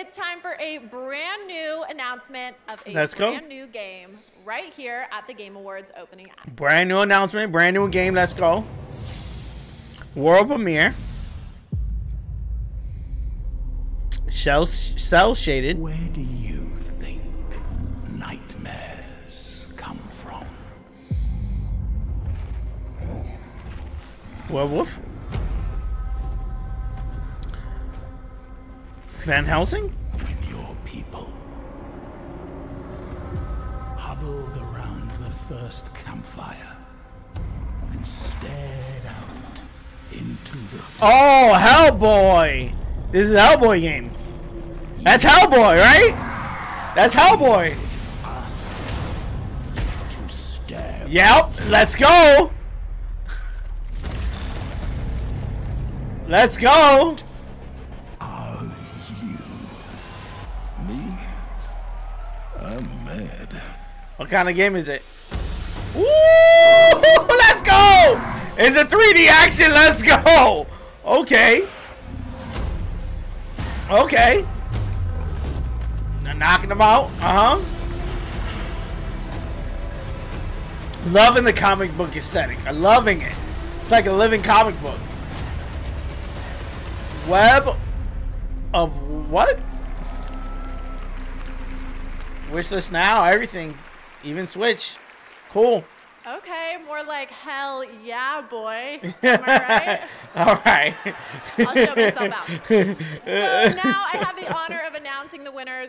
it's time for a brand new announcement of a brand new game right here at the Game Awards opening act. Brand new announcement, brand new game. Let's go. World premiere. Cell shaded. Where do you think nightmares come from? Werewolf. Van Helsing? When your people huddled around the first campfire and stared out into the... Oh, Hellboy! This is a Hellboy game. That's Hellboy, right? That's Hellboy. Yep, let's go. Let's go. What kind of game is it? Woo! Let's go! It's a 3D action. Let's go. Okay. Okay. Knocking them out. Loving the comic book aesthetic. I'm loving it. It's like a living comic book. Web of what? Wishlist now. Everything. Even Switch. Cool. Okay, more like hell yeah, boy. Am I right? All right. I'll show myself out. So now I have the honor of announcing the winners